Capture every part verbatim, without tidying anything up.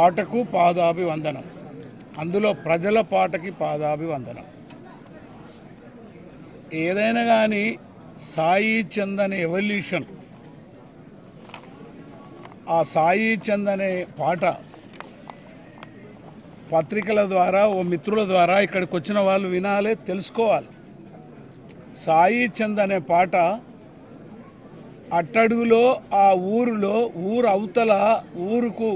పాటకు పాదాభివందనం, అందులో ప్రజల పాటకి పాదాభివందనం. ఏదైనా కానీ సాయి చంద్ అనే ఎవల్యూషన్, ఆ సాయి చంద్ అనే పాట పత్రికల ద్వారా ఓ మిత్రుల ద్వారా ఇక్కడికి వచ్చిన వాళ్ళు వినాలే, తెలుసుకోవాలి. సాయి చంద్ అనే పాట అట్టడుగులో ఆ ఊరిలో ఊరు అవతల ఊరుకు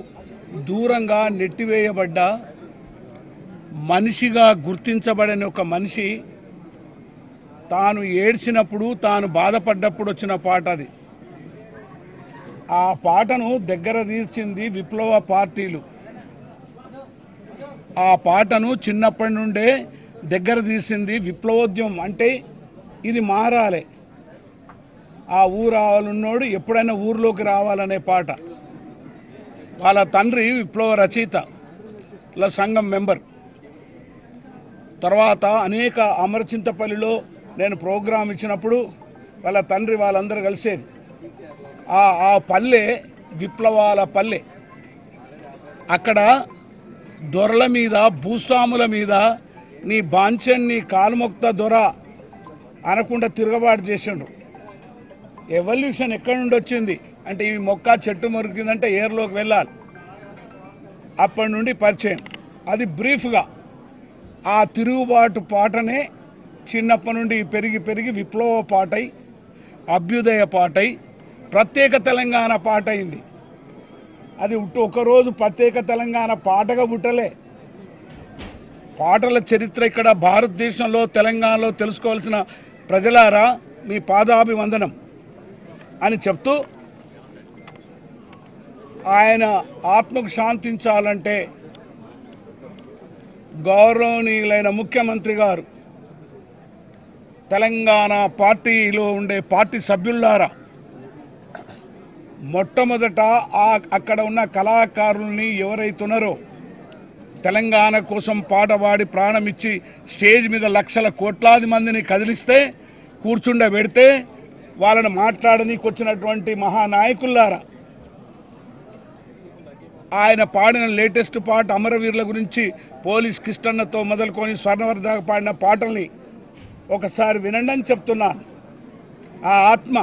దూరంగా నెట్టివేయబడ్డ మనిషిగా గుర్తించబడని ఒక మనిషి తాను ఏడ్చినప్పుడు తాను బాధపడ్డప్పుడు వచ్చిన పాట అది. ఆ పాటను దగ్గర తీర్చింది విప్లవ పార్టీలు. ఆ పాటను చిన్నప్పటి నుండే దగ్గర తీసింది విప్లవోద్యమం. అంటే ఇది మారాలి, ఆ ఊరావాలన్నోడు ఎప్పుడైనా ఊర్లోకి రావాలనే పాట. వాళ్ళ తండ్రి విప్లవ రచయిత, ఇలా సంఘం మెంబర్, తర్వాత అనేక అమరచింతపల్లిలో నేను ప్రోగ్రాం ఇచ్చినప్పుడు వాళ్ళ తండ్రి వాళ్ళందరూ కలిసేది. ఆ పల్లె విప్లవాల పల్లె. అక్కడ దొరల మీద భూస్వాముల మీద నీ బాంఛన్ని కాలుమొక్త దొర అనకుండా తిరగబాటు చేసిండు. ఎవల్యూషన్ ఎక్కడి నుండి వచ్చింది అంటే ఈ మొక్క చెట్టు మురికిందంటే ఏర్లోకి వెళ్ళాలి, అప్పటి నుండి పరిచయం. అది బ్రీఫ్గా ఆ తిరుగుబాటు పాటనే చిన్నప్పటి నుండి పెరిగి పెరిగి విప్లవ పాటై అభ్యుదయ పాటై ప్రత్యేక తెలంగాణ పాట అయింది. అది ఒకరోజు ప్రత్యేక తెలంగాణ పాటగా పుట్టలే. పాటల చరిత్ర ఇక్కడ భారతదేశంలో తెలంగాణలో తెలుసుకోవాల్సిన ప్రజలారా మీ పాదాభివందనం అని చెప్తూ, ఆయన ఆత్మకు శాంతించాలంటే గౌరవనీయులైన ముఖ్యమంత్రి గారు, తెలంగాణ పార్టీలో ఉండే పార్టీ సభ్యులారా, మొట్టమొదట అక్కడ ఉన్న కళాకారుల్ని ఎవరైతున్నారో తెలంగాణ కోసం పాటపాడి ప్రాణమిచ్చి స్టేజ్ మీద లక్షల కోట్లాది మందిని కదిలిస్తే కూర్చుండబెడితే వాళ్ళని మాట్లాడనీకి వచ్చినటువంటి మహానాయకులారా, ఆయన పాడిన లేటెస్ట్ పాట అమరవీరుల గురించి పోలీస్ కిష్టన్నతో మొదలుకొని స్వర్ణవర్ధ పాడిన పాటల్ని ఒకసారి వినండి అని చెప్తున్నాను. ఆ ఆత్మ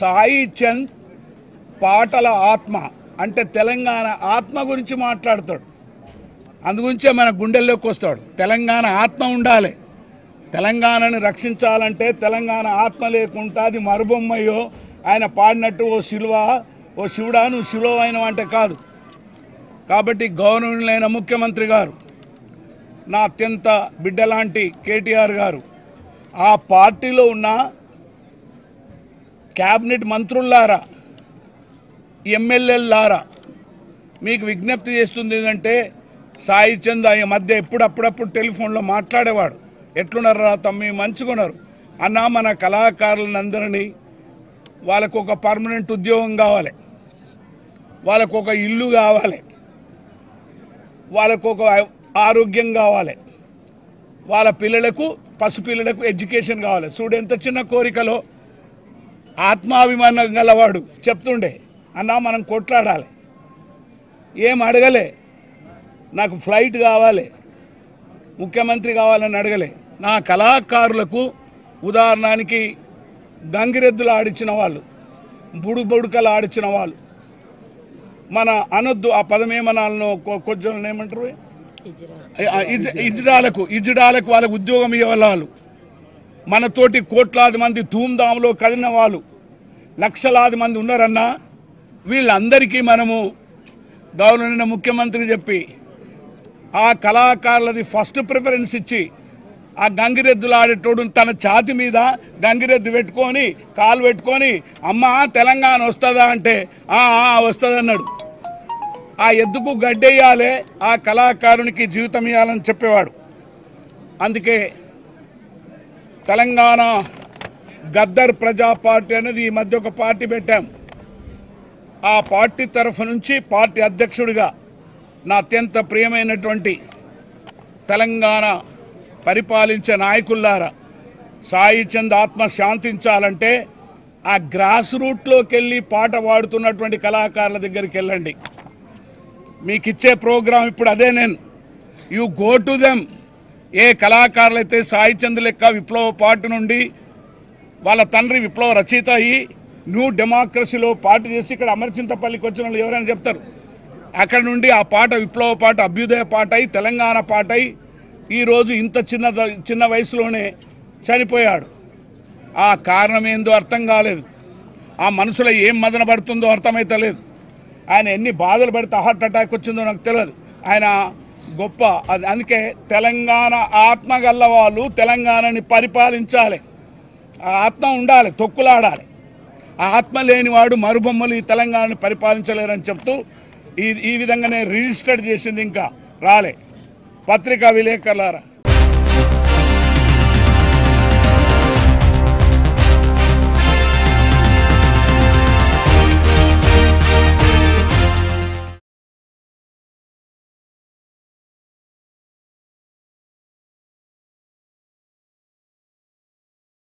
సాయి చంద్ పాటల ఆత్మ అంటే తెలంగాణ ఆత్మ గురించి మాట్లాడతాడు, అందుగురించే మన గుండెల్లోకి వస్తాడు. తెలంగాణ ఆత్మ ఉండాలి, తెలంగాణని రక్షించాలంటే తెలంగాణ ఆత్మ లేకుండా అది మరుబొమ్మయ్యో. ఆయన పాడినట్టు ఓ శిలువ, ఓ శివుడా నువ్వు శిలువ అయినవు అంటే కాదు. కాబట్టి గౌరవనీయులైన ముఖ్యమంత్రి గారు, నా అత్యంత బిడ్డలాంటి కేటీఆర్ గారు, ఆ పార్టీలో ఉన్న క్యాబినెట్ మంత్రులారా, ఎమ్మెల్యేలారా, మీకు విజ్ఞప్తి చేస్తుంది ఏంటంటే సాయి చంద్ ఈ మధ్య ఎప్పుడప్పుడప్పుడు టెలిఫోన్లో మాట్లాడేవాడు, ఎట్లున్నారా తమ్మి మంచుకున్నారు అన్నా, మన కళాకారులందరినీ వాళ్ళకు ఒక పర్మనెంట్ ఉద్యోగం కావాలి, వాళ్ళకు ఒక ఇల్లు కావాలి, వాళ్ళకు ఒక ఆరోగ్యం కావాలి, వాళ్ళ పిల్లలకు పసిపిల్లలకు ఎడ్యుకేషన్ కావాలి. చూడు ఎంత చిన్న కోరికలో ఆత్మాభిమానం గలవాడు చెప్తుండే, అన్నా మనం కొట్లాడాలి, ఏం అడగలే, నాకు ఫ్లైట్ కావాలి ముఖ్యమంత్రి కావాలని అడగలే. నా కళాకారులకు ఉదాహరణకి గంగిరెద్దులు ఆడిచ్చిన వాళ్ళు, బుడుబుడుకలు ఆడిచ్చిన వాళ్ళు, మన అనొద్దు ఆ పదమేమనాలను కొంచెం ఏమంటారు ఇజ్రాలకు ఇజ్రాలకు వాళ్ళకు ఉద్యోగం ఇవ్వాలి. మనతోటి కోట్లాది మంది ధూమ్ధాంలో కదిలిన వాళ్ళు లక్షలాది మంది ఉన్నారన్నా, వీళ్ళందరికీ మనము గౌరవనీయ ముఖ్యమంత్రి చెప్పి ఆ కళాకారులది ఫస్ట్ ప్రిఫరెన్స్ ఇచ్చి ఆ గంగిరెద్దులు ఆడేటోడు తన ఛాతి మీద గంగిరెద్దు పెట్టుకొని కాలు పెట్టుకొని అమ్మ తెలంగాణ వస్తుందా అంటే వస్తుంది అన్నాడు. ఆ ఎద్దుకు గడ్డేయాలే, ఆ కళాకారునికి జీవితం ఇవ్వాలని చెప్పేవాడు. అందుకే తెలంగాణ గద్దర్ ప్రజా పార్టీ అనేది ఈ మధ్య ఒక పార్టీ పెట్టాం. ఆ పార్టీ తరఫు నుంచి పార్టీ అధ్యక్షుడిగా నా అత్యంత ప్రియమైనటువంటి తెలంగాణ పరిపాలించే నాయకులారా, సాయి చంద్ ఆత్మ శాంతించాలంటే ఆ గ్రాస్ రూట్లోకి వెళ్ళి పాట పాడుతున్నటువంటి కళాకారుల దగ్గరికి వెళ్ళండి. मीकिच्चे प्रोग्राम इप्पुडु अदे नेनु यू गो टू देम ఏ కళాకారులైతే సాయి చంద్ లెక్క విప్లవ పార్టీ నుండి వాళ్ళ తండ్రి విప్లవ రచయిత అయ్యి న్యూ డెమోక్రసీలో పార్టీ చేసి ఇక్కడ అమర్చింతపల్లికి వచ్చిన వాళ్ళు ఎవరైనా చెప్తారు. అక్కడ నుండి ఆ పాట విప్లవ పాట అభ్యుదయ పాట అయి తెలంగాణ పాట అయి ఈరోజు ఇంత చిన్న చిన్న వయసులోనే చనిపోయాడు. ఆ కారణం ఏందో అర్థం కాలేదు. ఆ మనసులో ఏం మదన పడుతుందో అర్థమైతలేదు. ఆయన ఎన్ని బాధలు పడితే హార్ట్ అటాక్ వచ్చిందో నాకు తెలియదు. ఆయన గొప్ప అది అందుకే తెలంగాణ ఆత్మ గల్ల వాళ్ళు తెలంగాణని పరిపాలించాలి. ఆ ఆత్మ ఉండాలి, తొక్కులాడాలి. ఆ ఆత్మ లేనివాడు మరుబొమ్మలు ఈ తెలంగాణని పరిపాలించలేరని చెప్తూ ఈ ఈ విధంగానే రిజిస్టర్డ్ చేసింది ఇంకా రాలే. పత్రికా విలేకరులారా